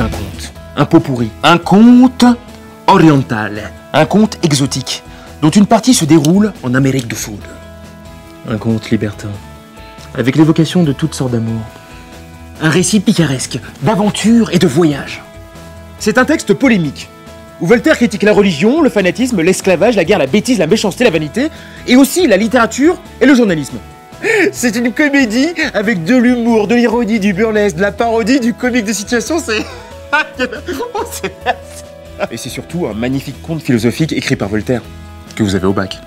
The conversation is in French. c'est un conte, un pot pourri, un conte oriental, un conte exotique, dont une partie se déroule en Amérique du Sud. Un conte libertin, avec l'évocation de toutes sortes d'amours. Un récit picaresque, d'aventure et de voyage. C'est un texte polémique, où Voltaire critique la religion, le fanatisme, l'esclavage, la guerre, la bêtise, la méchanceté, la vanité, et aussi la littérature et le journalisme. C'est une comédie avec de l'humour, de l'ironie, du burlesque, de la parodie, du comique de situation, c'est... Et c'est surtout un magnifique conte philosophique écrit par Voltaire, que vous avez au bac.